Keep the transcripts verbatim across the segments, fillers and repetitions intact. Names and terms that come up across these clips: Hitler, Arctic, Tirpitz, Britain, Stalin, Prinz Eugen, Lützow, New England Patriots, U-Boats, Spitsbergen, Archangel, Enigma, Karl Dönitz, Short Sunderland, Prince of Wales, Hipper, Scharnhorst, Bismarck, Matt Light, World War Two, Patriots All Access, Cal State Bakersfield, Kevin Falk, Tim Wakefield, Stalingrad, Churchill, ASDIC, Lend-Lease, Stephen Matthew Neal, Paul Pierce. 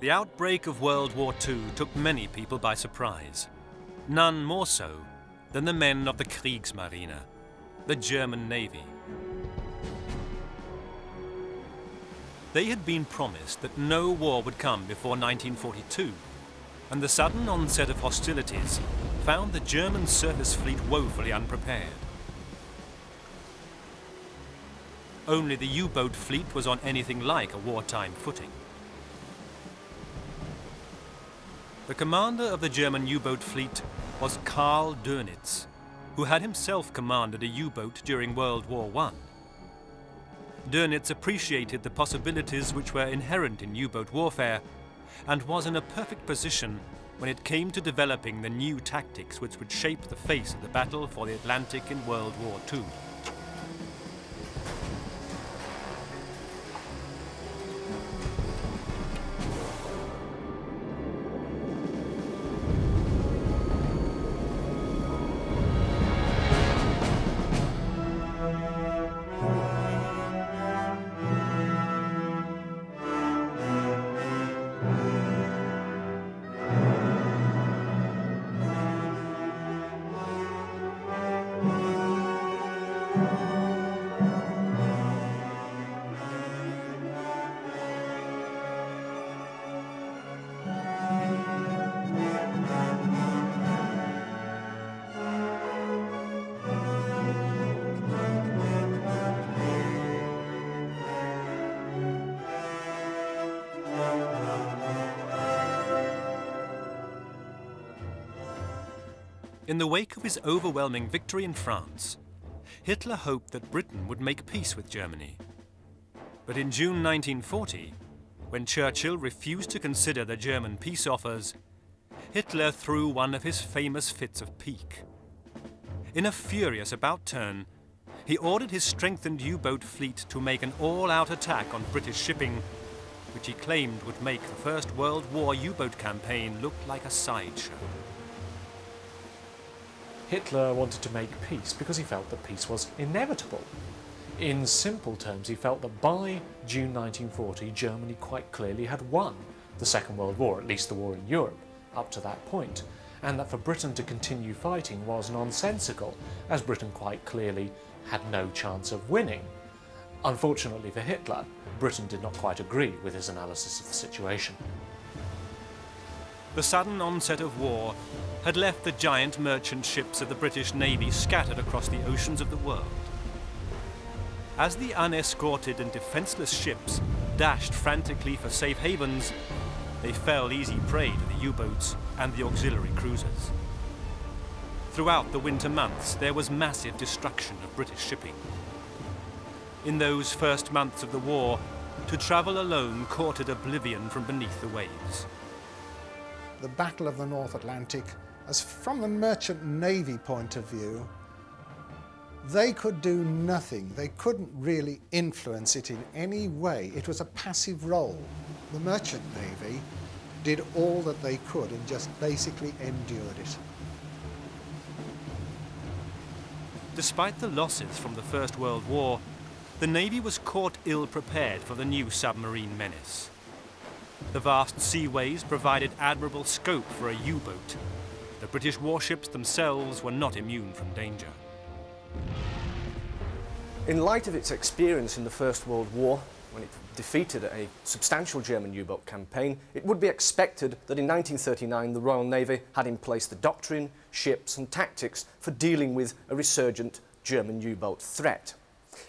The outbreak of World War Two took many people by surprise, none more so than the men of the Kriegsmarine, the German Navy. They had been promised that no war would come before nineteen forty-two, and the sudden onset of hostilities found the German surface fleet woefully unprepared. Only the U-boat fleet was on anything like a wartime footing. The commander of the German U-boat fleet was Karl Dönitz, who had himself commanded a U-boat during World War One. Dönitz appreciated the possibilities which were inherent in U-boat warfare and was in a perfect position when it came to developing the new tactics which would shape the face of the battle for the Atlantic in World War Two. In the wake of his overwhelming victory in France, Hitler hoped that Britain would make peace with Germany. But in June nineteen forty, when Churchill refused to consider the German peace offers, Hitler threw one of his famous fits of pique. In a furious about-turn, he ordered his strengthened U-boat fleet to make an all-out attack on British shipping, which he claimed would make the First World War U-boat campaign look like a sideshow. Hitler wanted to make peace because he felt that peace was inevitable. In simple terms, he felt that by June nineteen forty, Germany quite clearly had won the Second World War, at least the war in Europe, up to that point, and that for Britain to continue fighting was nonsensical, as Britain quite clearly had no chance of winning. Unfortunately for Hitler, Britain did not quite agree with his analysis of the situation. The sudden onset of war had left the giant merchant ships of the British Navy scattered across the oceans of the world. As the unescorted and defenseless ships dashed frantically for safe havens, they fell easy prey to the U-boats and the auxiliary cruisers. Throughout the winter months, there was massive destruction of British shipping. In those first months of the war, to travel alone courted oblivion from beneath the waves. The Battle of the North Atlantic, as from the merchant navy point of view, they could do nothing. They couldn't really influence it in any way. It was a passive role. The merchant navy did all that they could and just basically endured it. Despite the losses from the First World War, the navy was caught ill-prepared for the new submarine menace. The vast seaways provided admirable scope for a U-boat. The British warships themselves were not immune from danger. In light of its experience in the First World War, when it defeated a substantial German U-boat campaign, it would be expected that in nineteen thirty-nine the Royal Navy had in place the doctrine, ships and tactics for dealing with a resurgent German U-boat threat.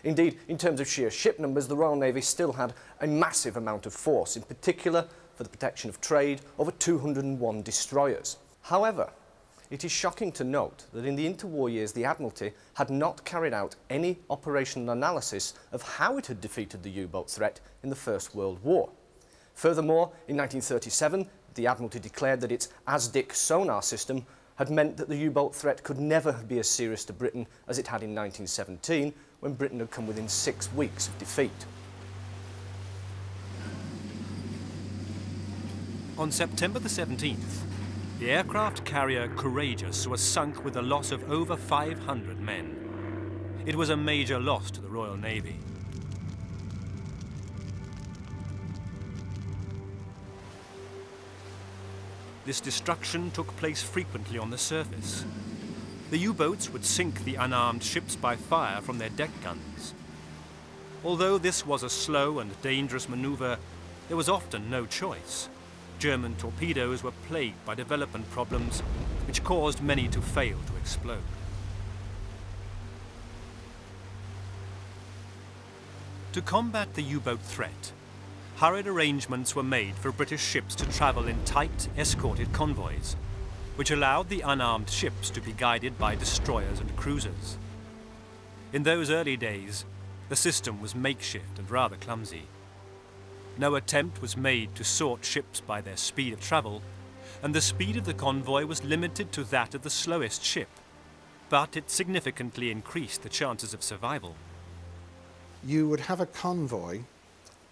Indeed, in terms of sheer ship numbers, the Royal Navy still had a massive amount of force, in particular for the protection of trade, over two hundred and one destroyers. However, it is shocking to note that in the interwar years the Admiralty had not carried out any operational analysis of how it had defeated the U-boat threat in the First World War. Furthermore, in nineteen thirty-seven, the Admiralty declared that its ASDIC sonar system had meant that the U-boat threat could never be as serious to Britain as it had in nineteen seventeen, when Britain had come within six weeks of defeat. On September the seventeenth, the aircraft carrier Courageous was sunk with a loss of over five hundred men. It was a major loss to the Royal Navy. this destruction took place frequently on the surface. The U-boats would sink the unarmed ships by fire from their deck guns. Although this was a slow and dangerous maneuver, there was often no choice. German torpedoes were plagued by development problems, which caused many to fail to explode. To combat the U-boat threat, hurried arrangements were made for British ships to travel in tight, escorted convoys, which allowed the unarmed ships to be guided by destroyers and cruisers. In those early days, the system was makeshift and rather clumsy. No attempt was made to sort ships by their speed of travel, and the speed of the convoy was limited to that of the slowest ship, but it significantly increased the chances of survival. You would have a convoy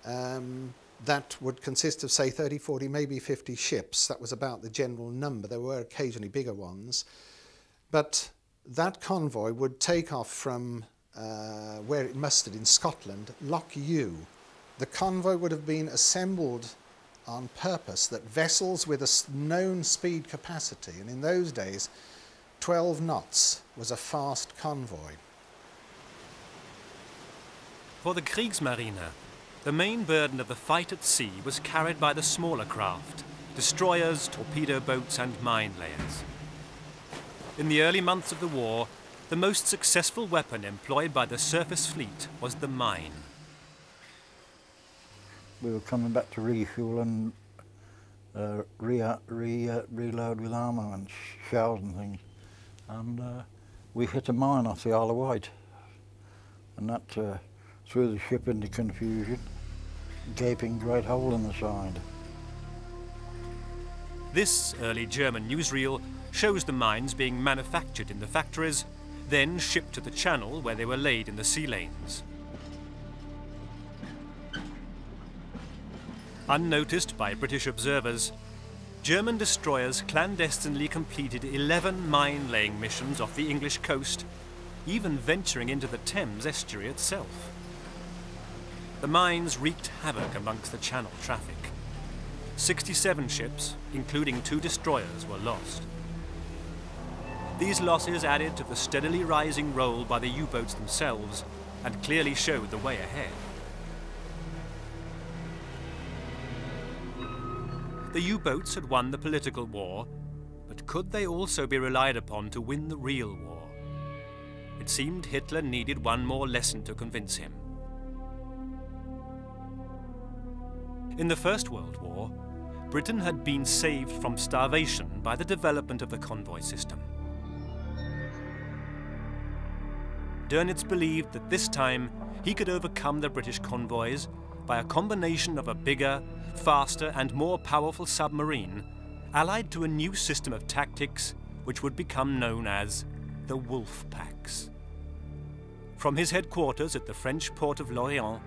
um, that would consist of, say, thirty, forty, maybe fifty ships. That was about the general number. There were occasionally bigger ones. But that convoy would take off from uh, where it mustered in Scotland, Loch U. The convoy would have been assembled on purpose that vessels with a known speed capacity, and in those days, twelve knots was a fast convoy. For the Kriegsmarine, the main burden of the fight at sea was carried by the smaller craft, destroyers, torpedo boats and mine layers. In the early months of the war, the most successful weapon employed by the surface fleet was the mine. We were coming back to refuel and uh, re re uh, reload with armour and shells and things, and uh, we hit a mine off the Isle of Wight, and that uh, threw the ship into confusion, gaping great hole in the side. This early German newsreel shows the mines being manufactured in the factories, then shipped to the channel where they were laid in the sea lanes. Unnoticed by British observers, German destroyers clandestinely completed eleven mine-laying missions off the English coast, even venturing into the Thames estuary itself. The mines wreaked havoc amongst the channel traffic. sixty-seven ships, including two destroyers, were lost. These losses added to the steadily rising role by the U-boats themselves and clearly showed the way ahead. The U-boats had won the political war, but could they also be relied upon to win the real war? It seemed Hitler needed one more lesson to convince him. In the First World War, Britain had been saved from starvation by the development of the convoy system. Dönitz believed that this time he could overcome the British convoys by a combination of a bigger, faster and more powerful submarine, allied to a new system of tactics which would become known as the Wolf Packs. From his headquarters at the French port of Lorient,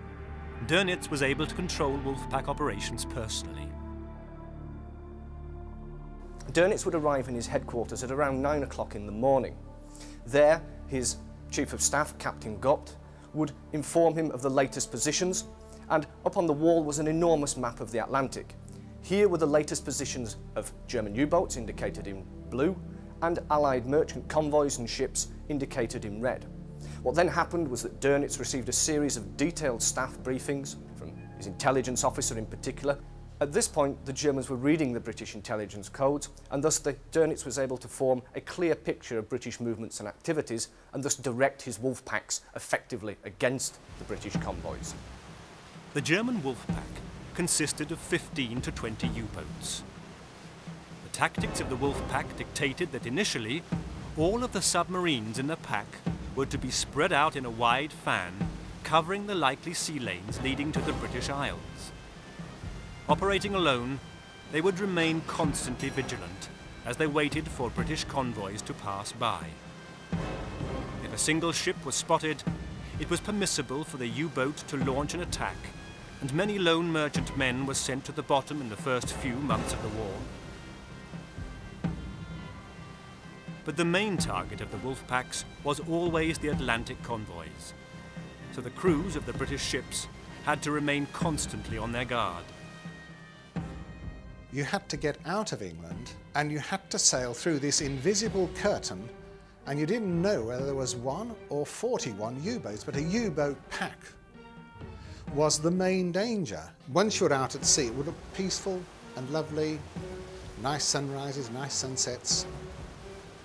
Dönitz was able to control Wolf Pack operations personally. Dönitz would arrive in his headquarters at around nine o'clock in the morning. There, his chief of staff, Captain Gott, would inform him of the latest positions, and up on the wall was an enormous map of the Atlantic. Here were the latest positions of German U-boats, indicated in blue, and Allied merchant convoys and ships, indicated in red. What then happened was that Dönitz received a series of detailed staff briefings from his intelligence officer in particular. At this point, the Germans were reading the British intelligence codes, and thus the Dönitz was able to form a clear picture of British movements and activities, and thus direct his wolf packs effectively against the British convoys. The German wolf pack consisted of fifteen to twenty U-boats. The tactics of the wolf pack dictated that initially, all of the submarines in the pack were to be spread out in a wide fan, covering the likely sea lanes leading to the British Isles. Operating alone, they would remain constantly vigilant as they waited for British convoys to pass by. If a single ship was spotted, it was permissible for the U-boat to launch an attack, and many lone merchant men were sent to the bottom in the first few months of the war. But the main target of the wolf packs was always the Atlantic convoys, so the crews of the British ships had to remain constantly on their guard. you had to get out of England and you had to sail through this invisible curtain, and you didn't know whether there was one or forty-one U-boats, but a U-boat pack was the main danger. Once you were out at sea, it would look peaceful and lovely, nice sunrises, nice sunsets,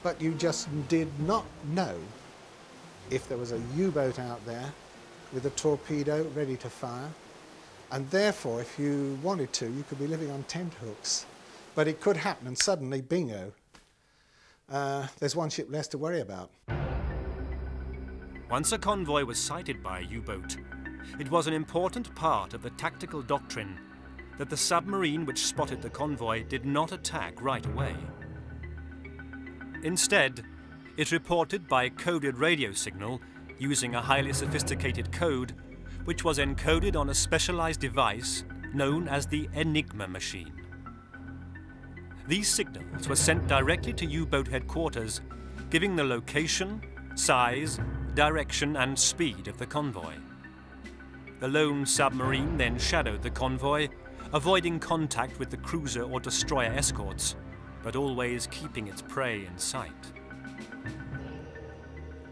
but you just did not know if there was a U-boat out there with a torpedo ready to fire, and therefore, if you wanted to, you could be living on tent hooks. But it could happen, and suddenly, bingo, uh, there's one ship less to worry about. Once a convoy was sighted by a U-boat, it was an important part of the tactical doctrine that the submarine which spotted the convoy did not attack right away. Instead, it reported by coded radio signal using a highly sophisticated code which was encoded on a specialized device known as the Enigma machine. These signals were sent directly to U-boat headquarters, giving the location, size, direction and speed of the convoy. The lone submarine then shadowed the convoy, avoiding contact with the cruiser or destroyer escorts, but always keeping its prey in sight.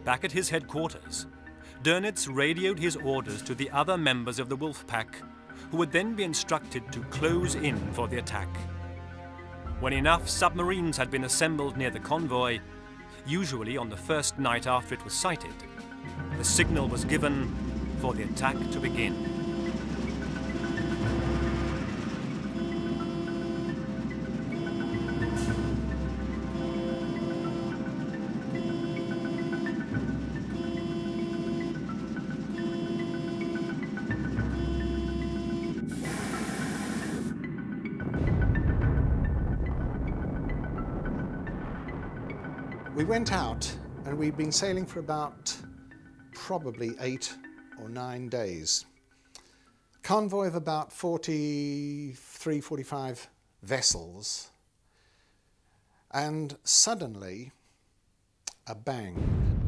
Back at his headquarters, Dönitz radioed his orders to the other members of the wolf pack, who would then be instructed to close in for the attack. When enough submarines had been assembled near the convoy, usually on the first night after it was sighted, the signal was given for the attack to begin. We went out, and we'd been sailing for about probably eight or nine days. A convoy of about forty-three, forty-five vessels, and suddenly a bang.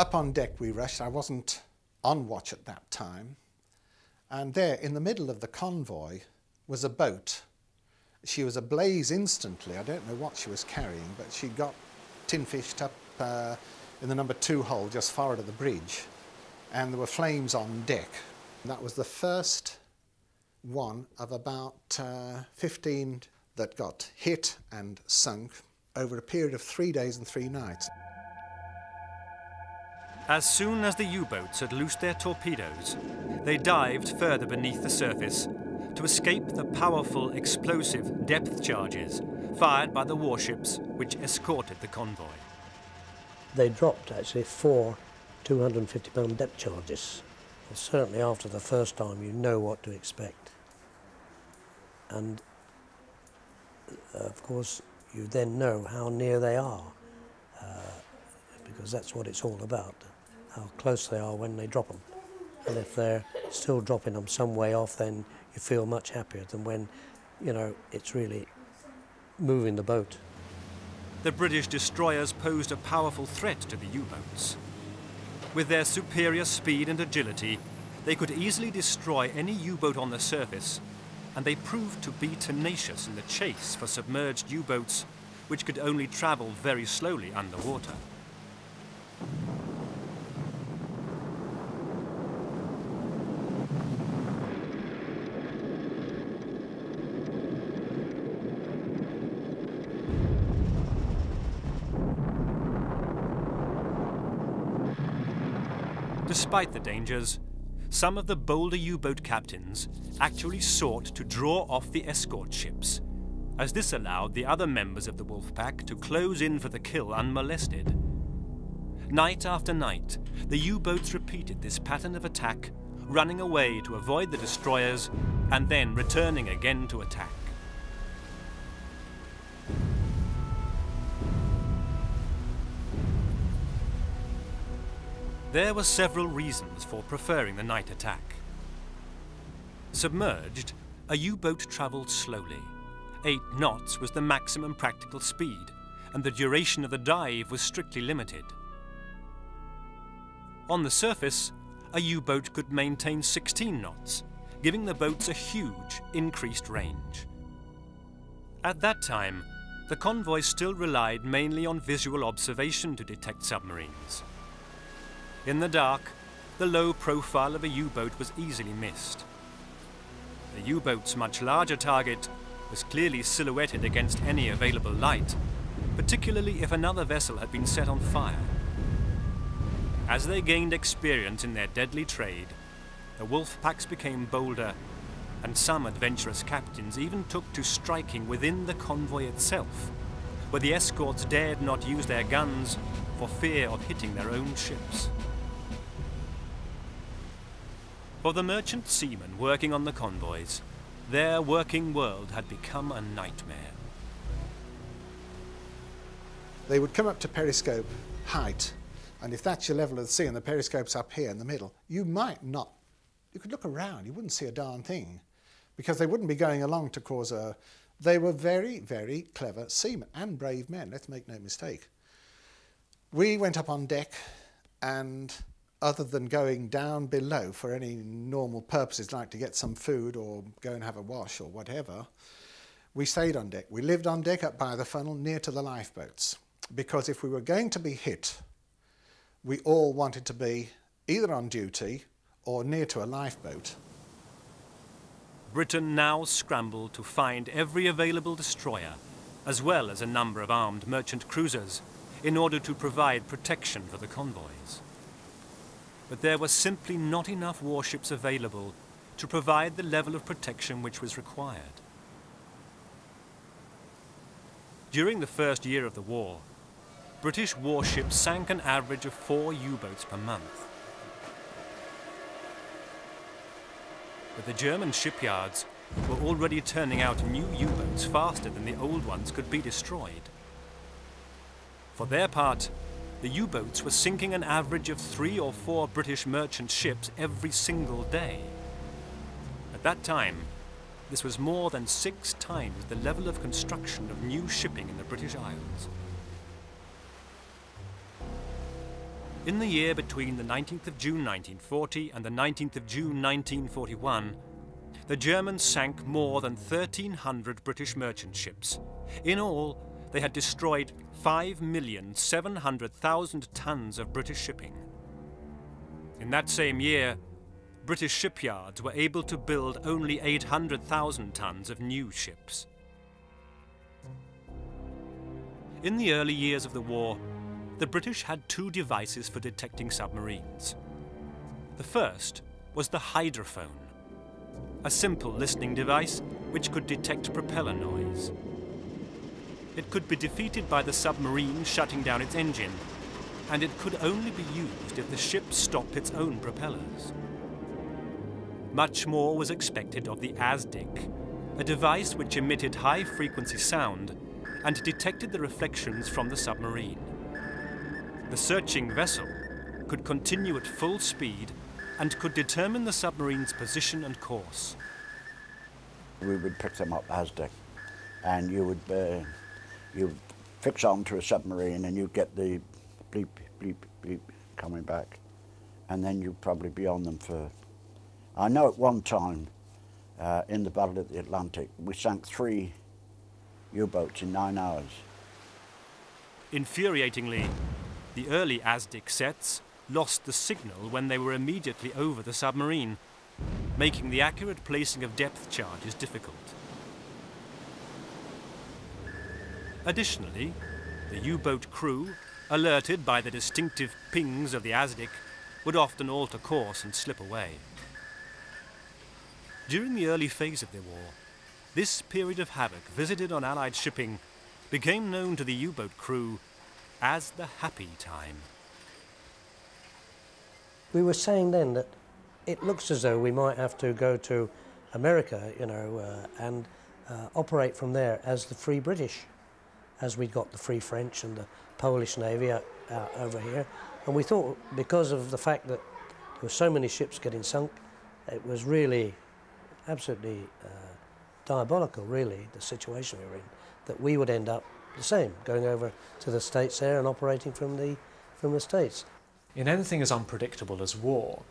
Up on deck we rushed. I wasn't on watch at that time, and there in the middle of the convoy was a boat. She was ablaze instantly. I don't know what she was carrying, but she got tin-fished up uh, in the number two hole just forward of the bridge, and there were flames on deck. And that was the first one of about uh, fifteen that got hit and sunk over a period of three days and three nights. As soon as the U-boats had loosed their torpedoes, they dived further beneath the surface to escape the powerful explosive depth charges fired by the warships which escorted the convoy. They dropped actually four two hundred fifty pound depth charges. And certainly after the first time you know what to expect. And of course you then know how near they are, uh, because that's what it's all about, how close they are when they drop them. And if they're still dropping them some way off, then you feel much happier than when, you know, it's really moving the boat. The British destroyers posed a powerful threat to the U-boats. With their superior speed and agility, they could easily destroy any U-boat on the surface, and they proved to be tenacious in the chase for submerged U-boats, which could only travel very slowly underwater. Despite the dangers, some of the bolder U-boat captains actually sought to draw off the escort ships, as this allowed the other members of the wolf pack to close in for the kill unmolested. Night after night, the U-boats repeated this pattern of attack, running away to avoid the destroyers and then returning again to attack. There were several reasons for preferring the night attack. Submerged, a U-boat travelled slowly. Eight knots was the maximum practical speed, and the duration of the dive was strictly limited. On the surface, a U-boat could maintain sixteen knots, giving the boats a huge increased range. At that time, the convoy still relied mainly on visual observation to detect submarines. In the dark, the low profile of a U-boat was easily missed. The U-boat's much larger target was clearly silhouetted against any available light, particularly if another vessel had been set on fire. As they gained experience in their deadly trade, the wolf packs became bolder, and some adventurous captains even took to striking within the convoy itself, where the escorts dared not use their guns for fear of hitting their own ships. For the merchant seamen working on the convoys, their working world had become a nightmare. They would come up to periscope height, and if that's your level of the sea and the periscope's up here in the middle, you might not, you could look around, you wouldn't see a darn thing, because they wouldn't be going along to cause a... They were very, very clever seamen and brave men, let's make no mistake. We went up on deck, and other than going down below for any normal purposes, like to get some food or go and have a wash or whatever, we stayed on deck. We lived on deck up by the funnel near to the lifeboats, because if we were going to be hit, we all wanted to be either on duty or near to a lifeboat. Britain now scrambled to find every available destroyer, as well as a number of armed merchant cruisers, in order to provide protection for the convoys. But there were simply not enough warships available to provide the level of protection which was required. During the first year of the war, British warships sank an average of four U-boats per month. But the German shipyards were already turning out new U-boats faster than the old ones could be destroyed. For their part, the U-boats were sinking an average of three or four British merchant ships every single day. At that time, this was more than six times the level of construction of new shipping in the British Isles. In the year between the nineteenth of June nineteen forty and the nineteenth of June nineteen forty-one, the Germans sank more than thirteen hundred British merchant ships. In all, they had destroyed five million seven hundred thousand tons of British shipping. In that same year, British shipyards were able to build only eight hundred thousand tons of new ships. In the early years of the war, the British had two devices for detecting submarines. The first was the hydrophone, a simple listening device which could detect propeller noise. It could be defeated by the submarine shutting down its engine, and it could only be used if the ship stopped its own propellers. Much more was expected of the ASDIC, a device which emitted high-frequency sound and detected the reflections from the submarine. The searching vessel could continue at full speed and could determine the submarine's position and course. We would pick them up, ASDIC, and you would... Uh... You fix on to a submarine and you get the bleep, bleep, bleep coming back. And then you'd probably be on them for... I know at one time, uh, in the Battle of the Atlantic, we sank three U-boats in nine hours. Infuriatingly, the early ASDIC sets lost the signal when they were immediately over the submarine, making the accurate placing of depth charges difficult. Additionally, the U-boat crew, alerted by the distinctive pings of the ASDIC, would often alter course and slip away. During the early phase of the war, this period of havoc visited on Allied shipping became known to the U-boat crew as the happy time. We were saying then that it looks as though we might have to go to America, you know, uh, and uh, operate from there as the Free British, as we'd got the Free French and the Polish Navy out, out over here. And we thought, because of the fact that there were so many ships getting sunk, it was really absolutely uh, diabolical, really, the situation we were in, that we would end up the same, going over to the States there and operating from the, from the States. In anything as unpredictable as war,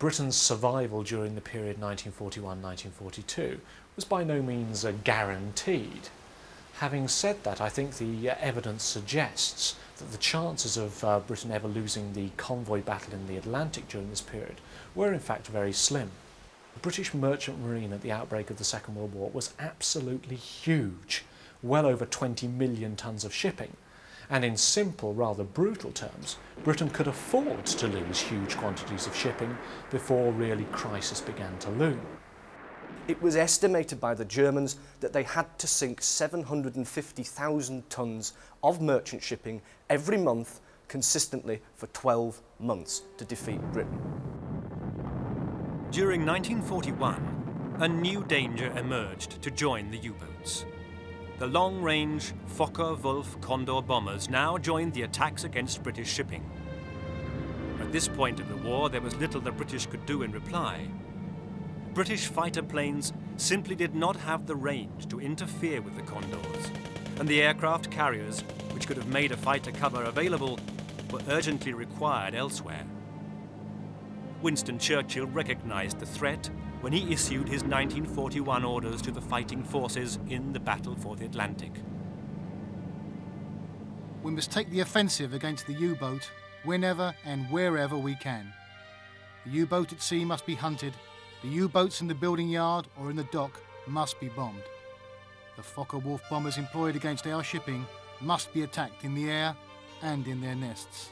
Britain's survival during the period nineteen forty-one to nineteen forty-two was by no means uh, guaranteed. Having said that, I think the uh, evidence suggests that the chances of uh, Britain ever losing the convoy battle in the Atlantic during this period were in fact very slim. The British merchant marine at the outbreak of the Second World War was absolutely huge, well over twenty million tonnes of shipping, and in simple, rather brutal terms, Britain could afford to lose huge quantities of shipping before really crisis began to loom. It was estimated by the Germans that they had to sink seven hundred fifty thousand tonnes of merchant shipping every month consistently for twelve months to defeat Britain. During nineteen forty-one, a new danger emerged to join the U-boats. The long-range Focke-Wulf Condor bombers now joined the attacks against British shipping. At this point of the war, there was little the British could do in reply. British fighter planes simply did not have the range to interfere with the Condors, and the aircraft carriers, which could have made a fighter cover available, were urgently required elsewhere. Winston Churchill recognized the threat when he issued his nineteen forty-one orders to the fighting forces in the battle for the Atlantic. We must take the offensive against the U-boat whenever and wherever we can. The U-boat at sea must be hunted. The U-boats in the building yard or in the dock must be bombed. The Focke-Wulf bombers employed against our shipping must be attacked in the air and in their nests.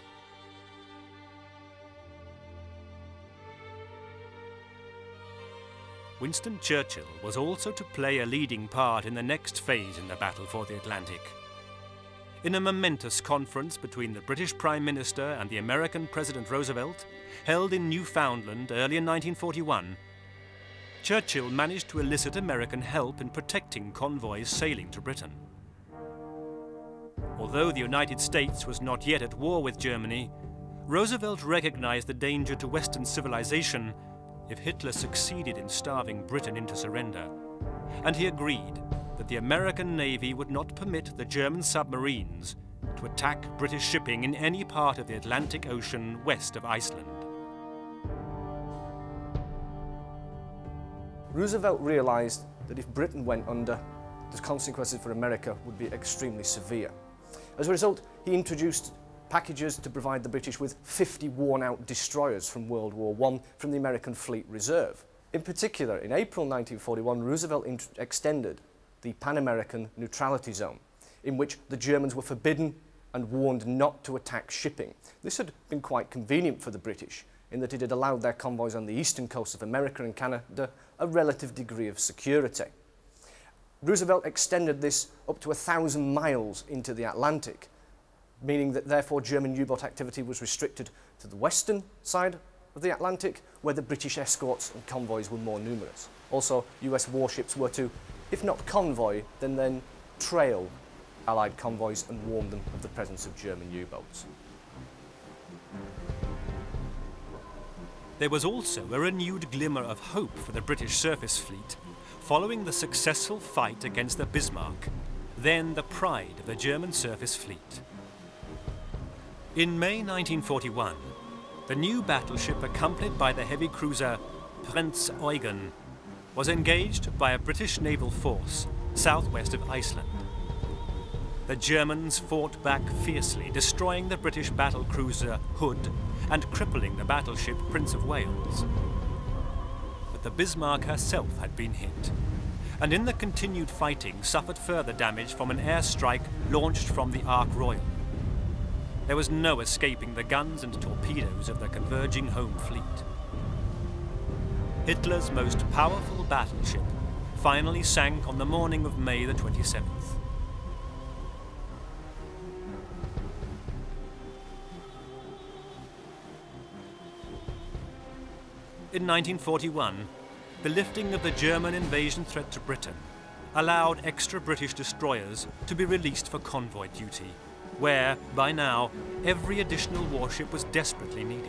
Winston Churchill was also to play a leading part in the next phase in the battle for the Atlantic. In a momentous conference between the British Prime Minister and the American President Roosevelt, held in Newfoundland early in nineteen forty-one, Churchill managed to elicit American help in protecting convoys sailing to Britain. Although the United States was not yet at war with Germany, Roosevelt recognized the danger to Western civilization if Hitler succeeded in starving Britain into surrender, and he agreed that the American Navy would not permit the German submarines to attack British shipping in any part of the Atlantic Ocean west of Iceland. Roosevelt realized that if Britain went under, the consequences for America would be extremely severe. As a result, he introduced packages to provide the British with fifty worn-out destroyers from World War One from the American Fleet Reserve. In particular, in April nineteen forty-one, Roosevelt extended the Pan-American Neutrality Zone, in which the Germans were forbidden and warned not to attack shipping. This had been quite convenient for the British, in that it had allowed their convoys on the eastern coast of America and Canada a relative degree of security. Roosevelt extended this up to a thousand miles into the Atlantic, meaning that therefore German U-boat activity was restricted to the western side of the Atlantic, where the British escorts and convoys were more numerous. Also, U S warships were to, if not convoy, then then trail Allied convoys and warn them of the presence of German U-boats. There was also a renewed glimmer of hope for the British surface fleet following the successful fight against the Bismarck, then the pride of the German surface fleet. In May nineteen forty-one, the new battleship accompanied by the heavy cruiser Prinz Eugen was engaged by a British naval force southwest of Iceland. The Germans fought back fiercely, destroying the British battle cruiser Hood and crippling the battleship Prince of Wales. But the Bismarck herself had been hit, and in the continued fighting suffered further damage from an airstrike launched from the Ark Royal. There was no escaping the guns and torpedoes of the converging home fleet. Hitler's most powerful battleship finally sank on the morning of May the twenty-seventh. In nineteen forty-one, the lifting of the German invasion threat to Britain allowed extra British destroyers to be released for convoy duty, where, by now, every additional warship was desperately needed.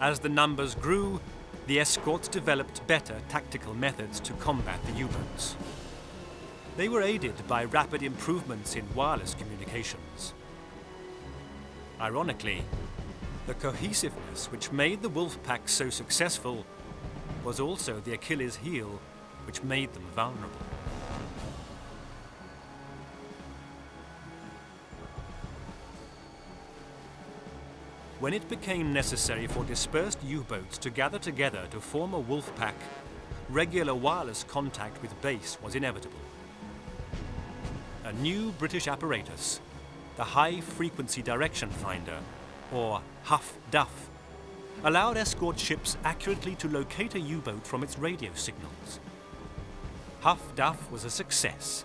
As the numbers grew, the escorts developed better tactical methods to combat the U-boats. They were aided by rapid improvements in wireless communications. Ironically, The cohesiveness which made the wolf pack so successful was also the Achilles' heel which made them vulnerable. When it became necessary for dispersed U-boats to gather together to form a wolf pack, regular wireless contact with base was inevitable. A new British apparatus, the high-frequency direction finder, or Huff-Duff, allowed escort ships accurately to locate a U-boat from its radio signals. Huff-Duff was a success,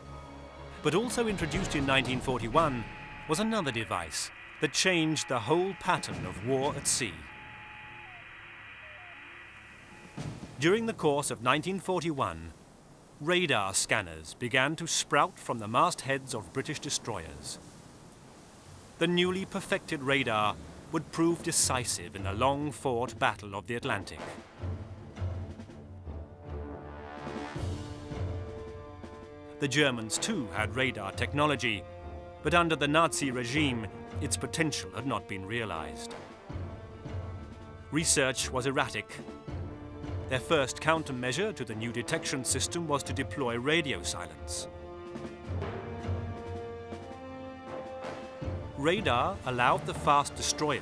but also introduced in nineteen forty-one was another device that changed the whole pattern of war at sea. During the course of nineteen forty-one, radar scanners began to sprout from the mastheads of British destroyers. The newly perfected radar would prove decisive in the long-fought battle of the Atlantic. The Germans too had radar technology, but under the Nazi regime, its potential had not been realized. Research was erratic. Their first countermeasure to the new detection system was to deploy radio silence. Radar allowed the fast destroyers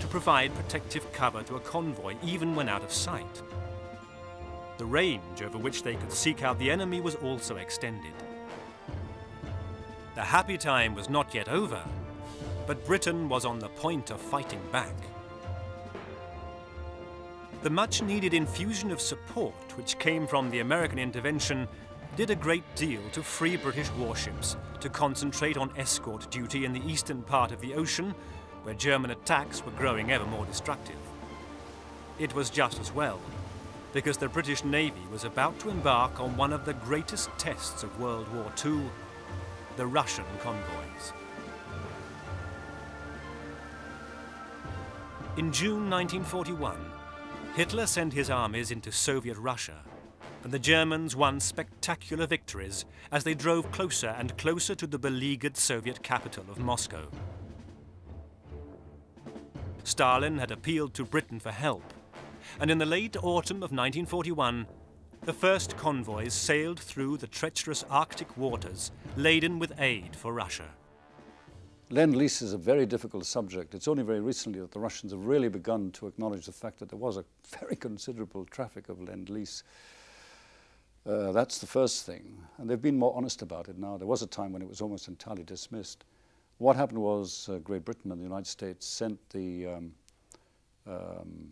to provide protective cover to a convoy even when out of sight. The range over which they could seek out the enemy was also extended. The happy time was not yet over, but Britain was on the point of fighting back. The much-needed infusion of support which came from the American intervention did a great deal to free British warships to concentrate on escort duty in the eastern part of the ocean, where German attacks were growing ever more destructive. It was just as well, because the British Navy was about to embark on one of the greatest tests of World War Two, the Russian convoys. In June nineteen forty-one, Hitler sent his armies into Soviet Russia, and the Germans won spectacular victories as they drove closer and closer to the beleaguered Soviet capital of Moscow. Stalin had appealed to Britain for help, and in the late autumn of nineteen forty-one, the first convoys sailed through the treacherous Arctic waters, laden with aid for Russia. Lend-lease is a very difficult subject. It's only very recently that the Russians have really begun to acknowledge the fact that there was a very considerable traffic of lend-lease. Uh, that's the first thing, and they've been more honest about it now. There was a time when it was almost entirely dismissed. What happened was uh, Great Britain and the United States sent the, um, um,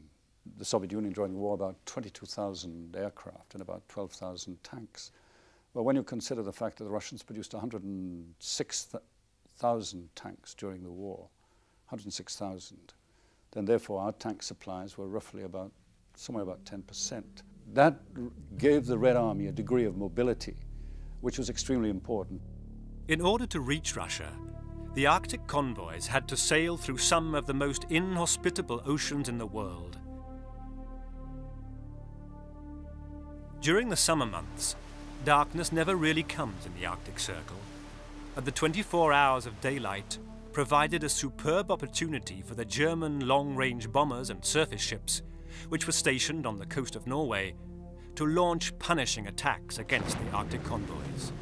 the Soviet Union during the war about twenty-two thousand aircraft and about twelve thousand tanks. Well, when you consider the fact that the Russians produced one hundred six thousand tanks during the war, one hundred six thousand, then therefore our tank supplies were roughly about, somewhere about ten percent. That gave the Red Army a degree of mobility, which was extremely important. In order to reach Russia, the Arctic convoys had to sail through some of the most inhospitable oceans in the world. During the summer months, darkness never really comes in the Arctic Circle, and the twenty-four hours of daylight provided a superb opportunity for the German long-range bombers and surface ships, which were stationed on the coast of Norway, to launch punishing attacks against the Arctic convoys.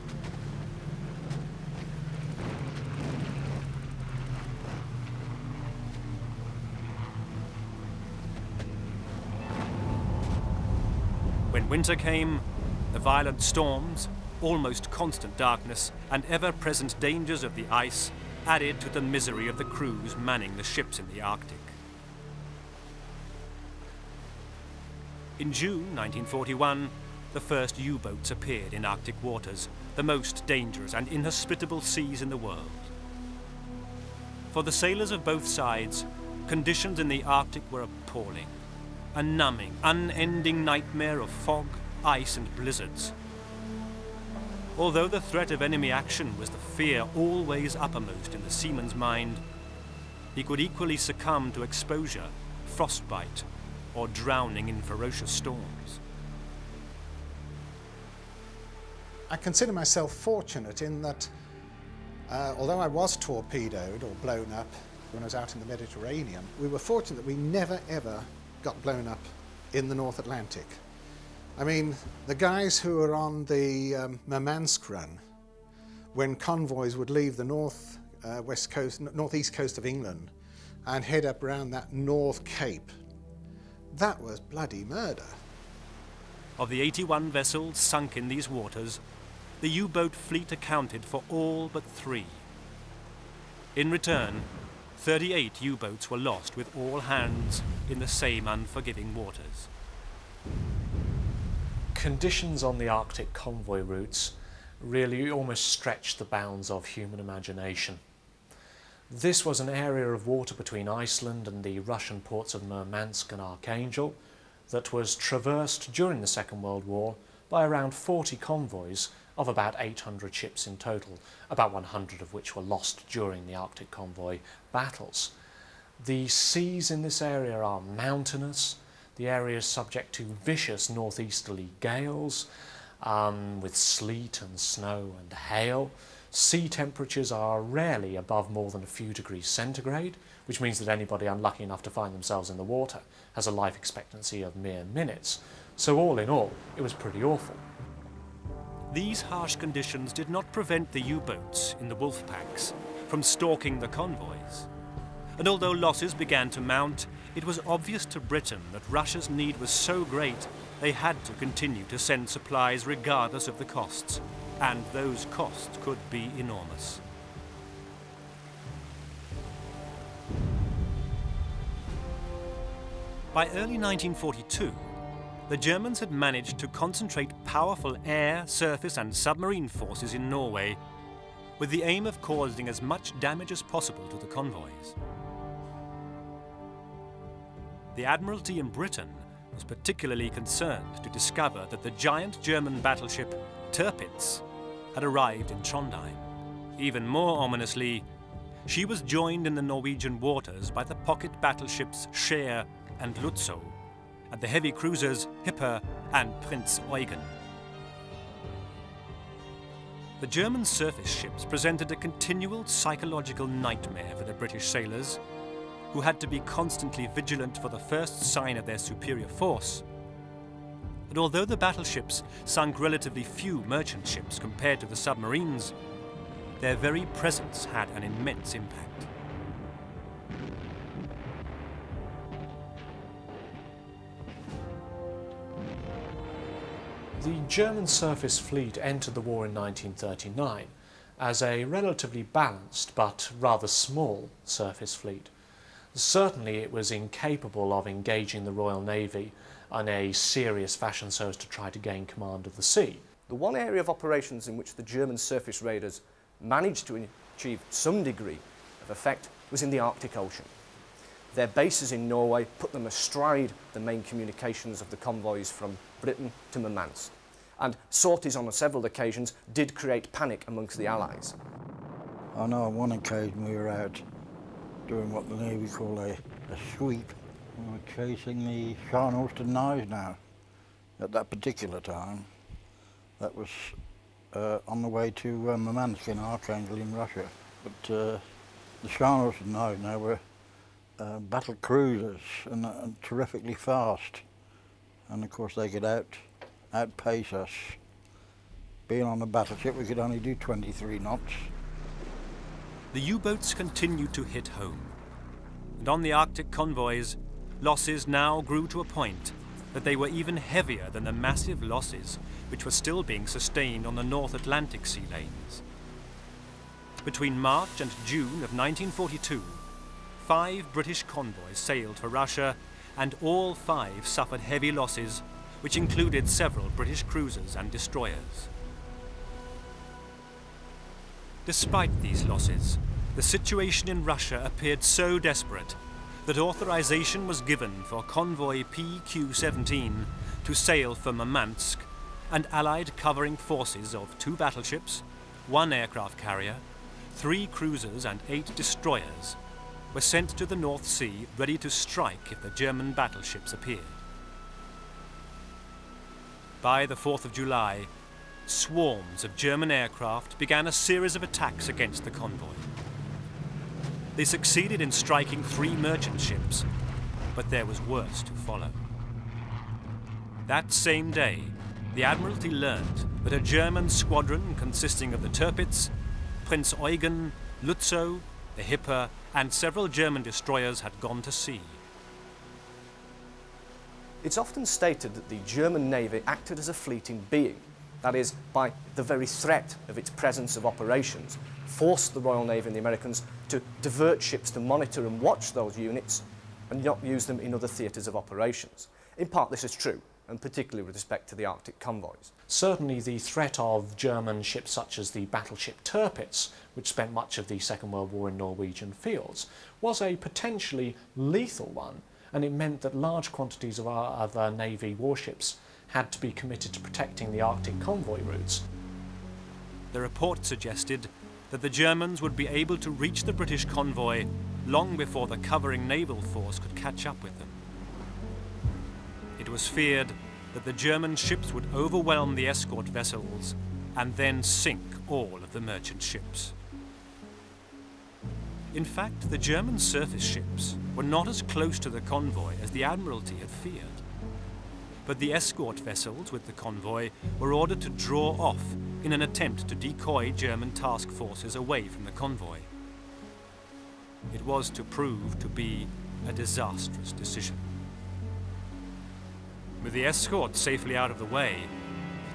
When winter came, the violent storms, almost constant darkness, and ever-present dangers of the ice added to the misery of the crews manning the ships in the Arctic. In June nineteen forty-one, the first U-boats appeared in Arctic waters, the most dangerous and inhospitable seas in the world. For the sailors of both sides, conditions in the Arctic were appalling, a numbing, unending nightmare of fog, ice and blizzards. Although the threat of enemy action was the fear always uppermost in the seaman's mind, he could equally succumb to exposure, frostbite, or drowning in ferocious storms. I consider myself fortunate in that, uh, although I was torpedoed or blown up when I was out in the Mediterranean, we were fortunate that we never ever got blown up in the North Atlantic. I mean, the guys who were on the um, Murmansk run, when convoys would leave the north uh, west coast, northeast coast of England and head up around that North Cape, that was bloody murder. Of the eighty-one vessels sunk in these waters, the U-boat fleet accounted for all but three. In return, thirty-eight U-boats were lost with all hands in the same unforgiving waters. Conditions on the Arctic convoy routes really almost stretched the bounds of human imagination. This was an area of water between Iceland and the Russian ports of Murmansk and Archangel that was traversed during the Second World War by around forty convoys of about eight hundred ships in total, about one hundred of which were lost during the Arctic convoy battles. The seas in this area are mountainous, the area is subject to vicious northeasterly gales um, with sleet and snow and hail. Sea temperatures are rarely above more than a few degrees centigrade, which means that anybody unlucky enough to find themselves in the water has a life expectancy of mere minutes. So all in all, it was pretty awful. These harsh conditions did not prevent the U-boats in the wolf packs from stalking the convoys. And although losses began to mount, it was obvious to Britain that Russia's need was so great they had to continue to send supplies regardless of the costs, and those costs could be enormous. By early nineteen forty-two, the Germans had managed to concentrate powerful air, surface and submarine forces in Norway with the aim of causing as much damage as possible to the convoys. The Admiralty in Britain was particularly concerned to discover that the giant German battleship Tirpitz had arrived in Trondheim. Even more ominously, she was joined in the Norwegian waters by the pocket battleships Scheer and Lützow, and the heavy cruisers Hipper and Prinz Eugen. The German surface ships presented a continual psychological nightmare for the British sailors, who had to be constantly vigilant for the first sign of their superior force. And although the battleships sunk relatively few merchant ships compared to the submarines, their very presence had an immense impact. The German surface fleet entered the war in nineteen thirty-nine as a relatively balanced but rather small surface fleet. Certainly it was incapable of engaging the Royal Navy in a serious fashion so as to try to gain command of the sea. The one area of operations in which the German surface raiders managed to achieve some degree of effect was in the Arctic Ocean. Their bases in Norway put them astride the main communications of the convoys from Britain to Murmansk, and sorties on several occasions did create panic amongst the Allies. I know on one occasion we were out doing what the Navy call a, a sweep. We were chasing the Scharnhorst and Gneisenau at that particular time. That was uh, on the way to uh, Murmansk in Archangel in Russia. But uh, the Scharnhorst and Gneisenau were Uh, battle cruisers and, uh, and terrifically fast, and of course they could out outpace us. Being on a battleship, we could only do twenty-three knots. The U-boats continued to hit home, and on the Arctic convoys, losses now grew to a point that they were even heavier than the massive losses which were still being sustained on the North Atlantic sea lanes. Between March and June of nineteen forty-two, five British convoys sailed for Russia, and all five suffered heavy losses, which included several British cruisers and destroyers. Despite these losses, the situation in Russia appeared so desperate that authorization was given for convoy P Q seventeen to sail for Murmansk, and Allied covering forces of two battleships, one aircraft carrier, three cruisers and eight destroyers were sent to the North Sea, ready to strike if the German battleships appeared. By the fourth of July, swarms of German aircraft began a series of attacks against the convoy. They succeeded in striking three merchant ships, but there was worse to follow. That same day, the Admiralty learned that a German squadron consisting of the Tirpitz, Prinz Eugen, Lützow, the Hipper, and several German destroyers had gone to sea. It's often stated that the German Navy acted as a fleet in being, that is, by the very threat of its presence of operations, forced the Royal Navy and the Americans to divert ships to monitor and watch those units and not use them in other theatres of operations. In part this is true, and particularly with respect to the Arctic convoys. Certainly the threat of German ships such as the battleship Tirpitz, which spent much of the Second World War in Norwegian fields, was a potentially lethal one, and it meant that large quantities of our other Navy warships had to be committed to protecting the Arctic convoy routes. The report suggested that the Germans would be able to reach the British convoy long before the covering naval force could catch up with them. It was feared that the German ships would overwhelm the escort vessels and then sink all of the merchant ships. In fact, the German surface ships were not as close to the convoy as the Admiralty had feared. But the escort vessels with the convoy were ordered to draw off in an attempt to decoy German task forces away from the convoy. It was to prove to be a disastrous decision. With the escort safely out of the way,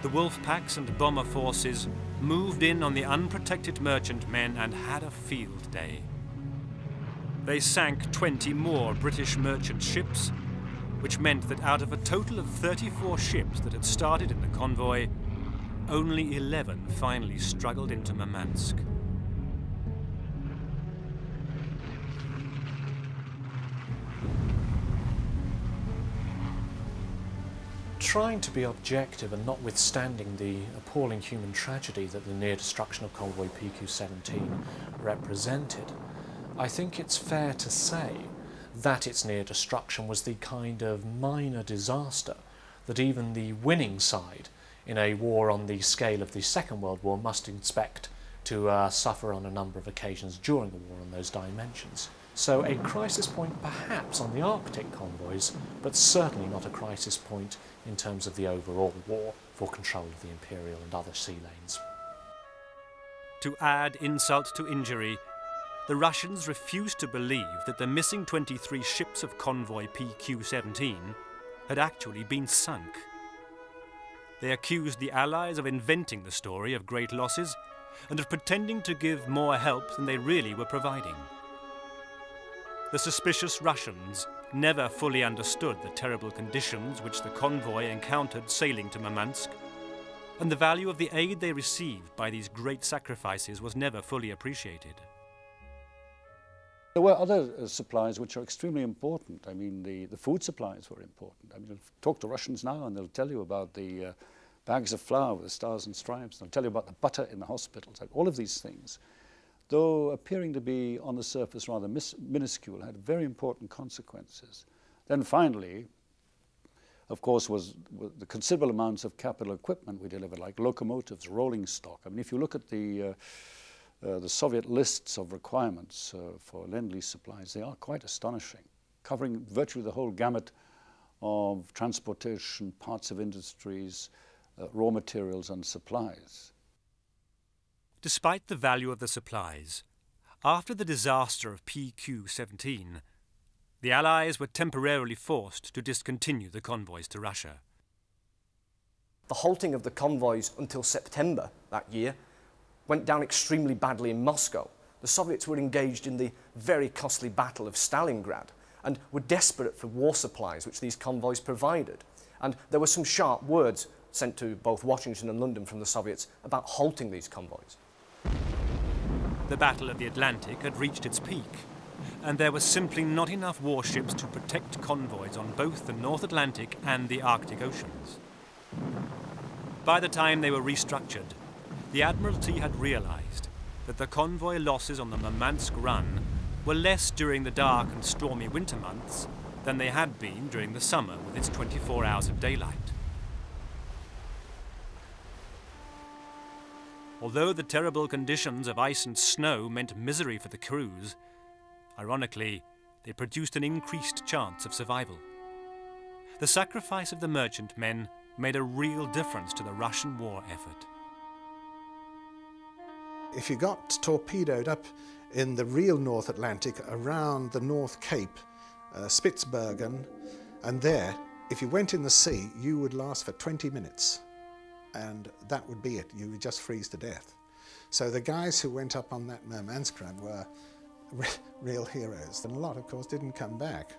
the wolf packs and bomber forces moved in on the unprotected merchant men and had a field day. They sank twenty more British merchant ships, which meant that out of a total of thirty-four ships that had started in the convoy, only eleven finally struggled into Murmansk. Trying to be objective and notwithstanding the appalling human tragedy that the near destruction of convoy P Q seventeen represented, I think it's fair to say that its near destruction was the kind of minor disaster that even the winning side in a war on the scale of the Second World War must expect to uh, suffer on a number of occasions during the war on those dimensions. So a crisis point perhaps on the Arctic convoys, but certainly not a crisis point in terms of the overall war for control of the Imperial and other sea lanes. To add insult to injury, the Russians refused to believe that the missing twenty-three ships of convoy P Q seventeen had actually been sunk. They accused the Allies of inventing the story of great losses and of pretending to give more help than they really were providing. The suspicious Russians never fully understood the terrible conditions which the convoy encountered sailing to Murmansk, and the value of the aid they received by these great sacrifices was never fully appreciated. There were other uh, supplies which are extremely important. I mean, the, the food supplies were important. I mean, talk to Russians now and they'll tell you about the uh, bags of flour with the stars and stripes, and they'll tell you about the butter in the hospitals, all of these things, though appearing to be on the surface rather mis minuscule, had very important consequences. Then finally, of course, was, was the considerable amounts of capital equipment we delivered, like locomotives, rolling stock. I mean, if you look at the, uh, uh, the Soviet lists of requirements uh, for Lend-Lease supplies, they are quite astonishing, covering virtually the whole gamut of transportation, parts of industries, uh, raw materials and supplies. Despite the value of the supplies, after the disaster of P Q seventeen, the Allies were temporarily forced to discontinue the convoys to Russia. The halting of the convoys until September that year went down extremely badly in Moscow. The Soviets were engaged in the very costly Battle of Stalingrad and were desperate for war supplies which these convoys provided. And there were some sharp words sent to both Washington and London from the Soviets about halting these convoys. The Battle of the Atlantic had reached its peak, and there were simply not enough warships to protect convoys on both the North Atlantic and the Arctic Oceans. By the time they were restructured, the Admiralty had realised that the convoy losses on the Murmansk run were less during the dark and stormy winter months than they had been during the summer with its twenty-four hours of daylight. Although the terrible conditions of ice and snow meant misery for the crews, Ironically, they produced an increased chance of survival. The sacrifice of the merchantmen made a real difference to the Russian war effort. If you got torpedoed up in the real North Atlantic around the North Cape, uh, Spitsbergen, and there, if you went in the sea, you would last for twenty minutes, and that would be it. You would just freeze to death. So the guys who went up on that Murmansk run were re real heroes, and a lot, of course, didn't come back.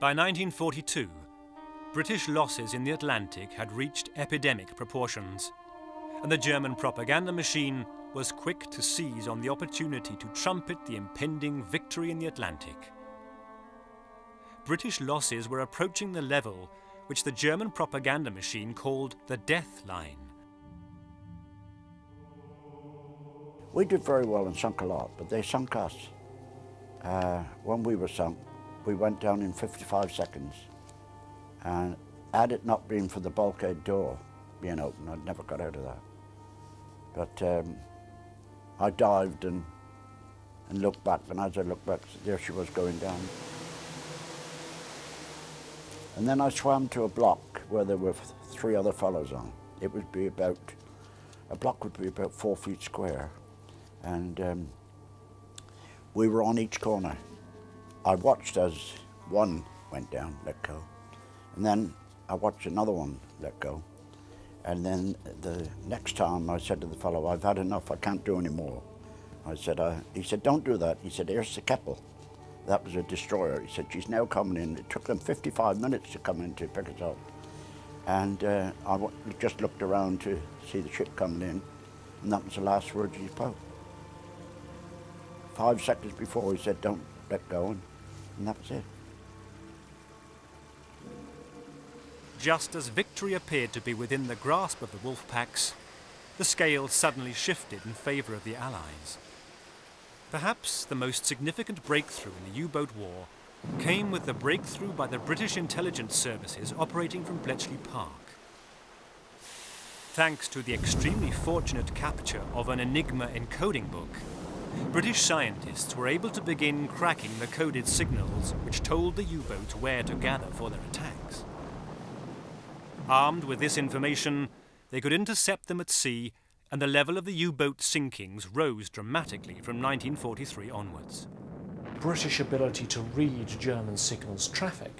By nineteen forty-two, British losses in the Atlantic had reached epidemic proportions, and the German propaganda machine was quick to seize on the opportunity to trumpet the impending victory in the Atlantic. British losses were approaching the level which the German propaganda machine called the death line. We did very well and sunk a lot, but they sunk us. Uh, when we were sunk, we went down in fifty-five seconds. And had it not been for the bulkhead door being open, I'd never got out of that. But um, I dived and, and looked back, and as I looked back, there she was going down. And then I swam to a block where there were three other fellows on. It would be about, a block would be about four feet square. And um, we were on each corner. I watched as one went down, let go. And then I watched another one let go. And then the next time I said to the fellow, I've had enough, I can't do any more. I said, I, he said, don't do that. He said, here's the Keppel. That was a destroyer. He said, she's now coming in. It took them fifty-five minutes to come in to pick us up. And uh, I w just looked around to see the ship coming in, and that was the last word he spoke. Five seconds before, he said, don't let go, and, and that was it. Just as victory appeared to be within the grasp of the wolf packs, the scale suddenly shifted in favour of the Allies. Perhaps the most significant breakthrough in the U-boat war came with the breakthrough by the British intelligence services operating from Bletchley Park. Thanks to the extremely fortunate capture of an Enigma encoding book, British scientists were able to begin cracking the coded signals which told the U-boats where to gather for their attacks. Armed with this information, they could intercept them at sea, and the level of the U-boat sinkings rose dramatically from nineteen forty-three onwards. British ability to read German signals traffic,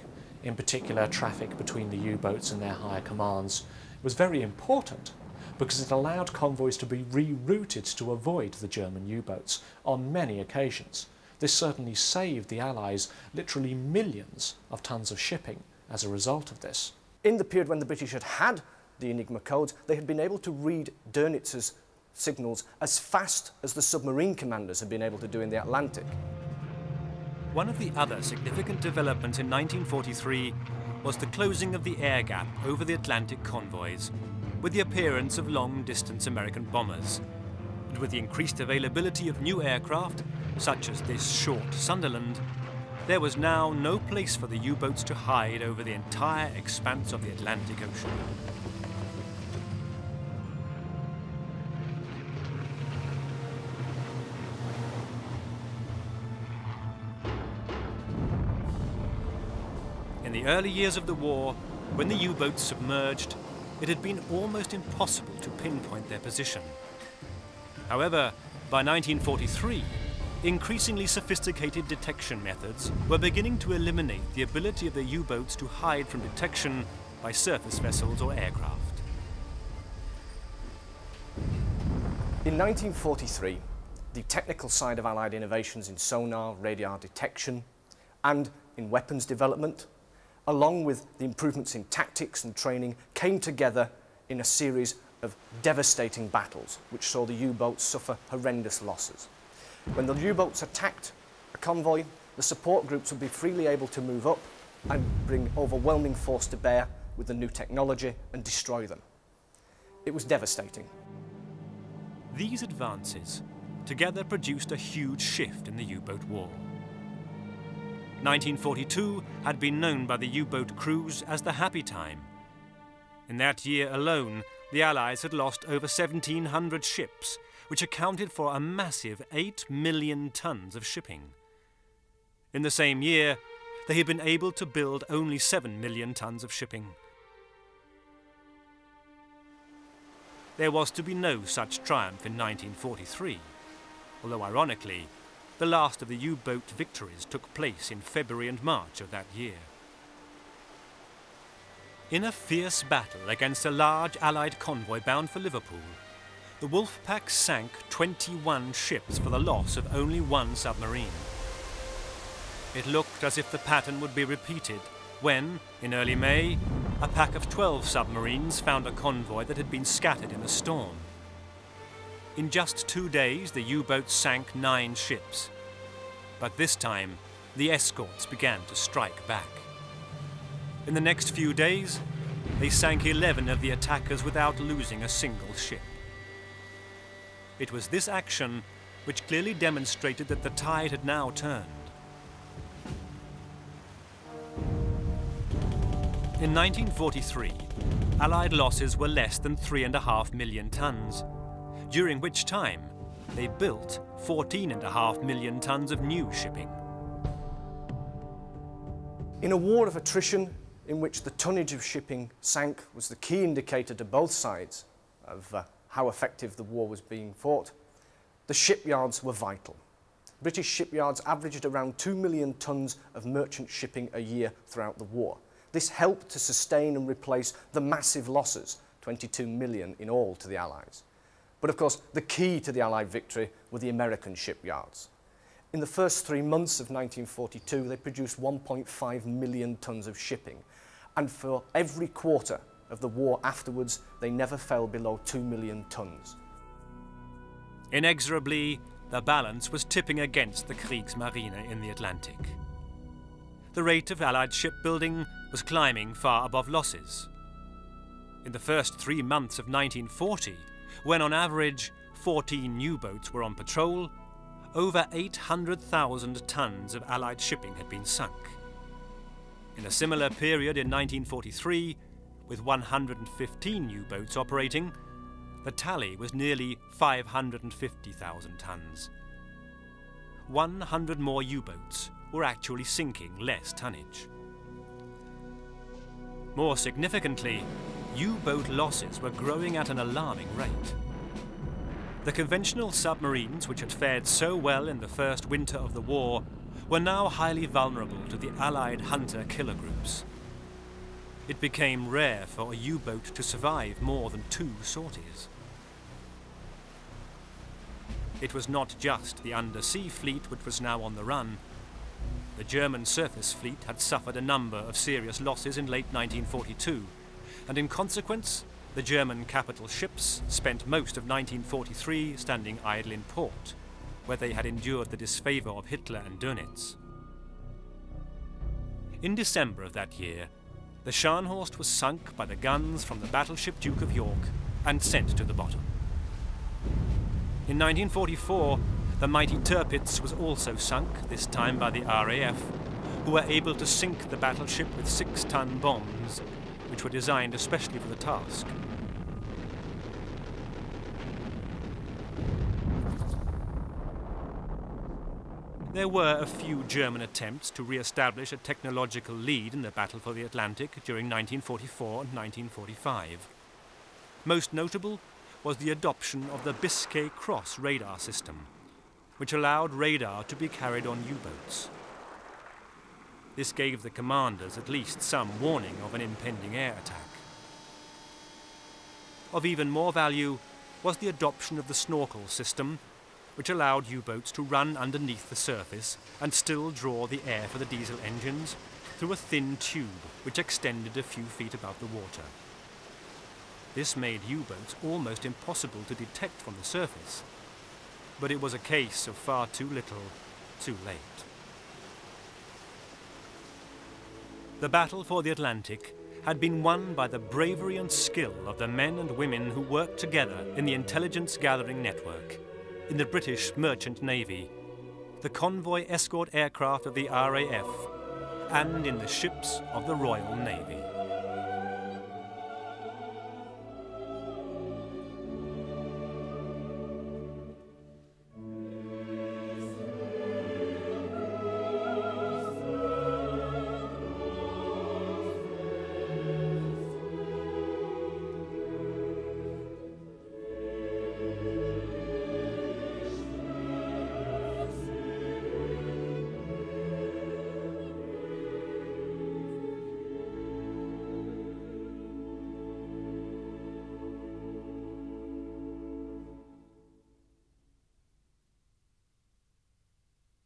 in particular traffic between the U-boats and their higher commands, was very important because it allowed convoys to be rerouted to avoid the German U-boats on many occasions. This certainly saved the Allies literally millions of tons of shipping as a result of this. In the period when the British had had the Enigma codes, they had been able to read Dönitz's signals as fast as the submarine commanders had been able to do in the Atlantic. One of the other significant developments in nineteen forty-three was the closing of the air gap over the Atlantic convoys with the appearance of long-distance American bombers, and with the increased availability of new aircraft, such as this Short Sunderland, there was now no place for the U-boats to hide over the entire expanse of the Atlantic Ocean. In the early years of the war, when the U-boats submerged, it had been almost impossible to pinpoint their position. However, by nineteen forty-three, increasingly sophisticated detection methods were beginning to eliminate the ability of the U-boats to hide from detection by surface vessels or aircraft. In nineteen forty-three, the technical side of Allied innovations in sonar, radar detection, and in weapons development, along with the improvements in tactics and training, came together in a series of devastating battles which saw the U-boats suffer horrendous losses. When the U-boats attacked a convoy, the support groups would be freely able to move up and bring overwhelming force to bear with the new technology and destroy them. It was devastating. These advances together produced a huge shift in the U-boat war. nineteen forty-two had been known by the U-boat crews as the happy time. In that year alone, the Allies had lost over seventeen hundred ships, which accounted for a massive eight million tons of shipping. In the same year, they had been able to build only seven million tons of shipping. There was to be no such triumph in nineteen forty-three, although ironically, the last of the U-boat victories took place in February and March of that year. In a fierce battle against a large Allied convoy bound for Liverpool, the Wolf Pack sank twenty-one ships for the loss of only one submarine. It looked as if the pattern would be repeated when, in early May, a pack of twelve submarines found a convoy that had been scattered in a storm. In just two days, the U-boats sank nine ships. But this time, the escorts began to strike back. In the next few days, they sank eleven of the attackers without losing a single ship. It was this action which clearly demonstrated that the tide had now turned. In nineteen forty-three, Allied losses were less than three and a half million tons, during which time they built fourteen and a half million tons of new shipping. In a war of attrition, in which the tonnage of shipping sank was the key indicator to both sides of uh, how effective the war was being fought, the shipyards were vital. British shipyards averaged around two million tonnes of merchant shipping a year throughout the war. This helped to sustain and replace the massive losses, twenty-two million in all to the Allies. But of course, the key to the Allied victory were the American shipyards. In the first three months of nineteen forty-two, they produced one point five million tonnes of shipping. And for every quarter of the war afterwards, they never fell below two million tonnes. Inexorably, the balance was tipping against the Kriegsmarine in the Atlantic. The rate of Allied shipbuilding was climbing far above losses. In the first three months of nineteen forty, when on average fourteen U-boats were on patrol, over eight hundred thousand tonnes of Allied shipping had been sunk. In a similar period in nineteen forty-three, with one hundred fifteen U-boats operating, the tally was nearly five hundred fifty thousand tonnes. one hundred more U-boats were actually sinking less tonnage. More significantly, U-boat losses were growing at an alarming rate. The conventional submarines, which had fared so well in the first winter of the war, were now highly vulnerable to the Allied hunter-killer groups. It became rare for a U-boat to survive more than two sorties. It was not just the undersea fleet which was now on the run. The German surface fleet had suffered a number of serious losses in late nineteen forty-two, and in consequence, the German capital ships spent most of nineteen forty-three standing idle in port, where they had endured the disfavour of Hitler and Dönitz. In December of that year, the Scharnhorst was sunk by the guns from the battleship Duke of York and sent to the bottom. In nineteen forty-four, the mighty Tirpitz was also sunk, this time by the R A F, who were able to sink the battleship with six-ton bombs, which were designed especially for the task. There were a few German attempts to re-establish a technological lead in the battle for the Atlantic during nineteen forty-four and nineteen forty-five. Most notable was the adoption of the Biscay Cross radar system, which allowed radar to be carried on U-boats. This gave the commanders at least some warning of an impending air attack. Of even more value was the adoption of the snorkel system, which allowed U-boats to run underneath the surface and still draw the air for the diesel engines through a thin tube which extended a few feet above the water. This made U-boats almost impossible to detect from the surface, but it was a case of far too little, too late. The battle for the Atlantic had been won by the bravery and skill of the men and women who worked together in the intelligence gathering network, in the British Merchant Navy, the convoy escort aircraft of the R A F, and in the ships of the Royal Navy.